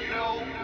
Hill.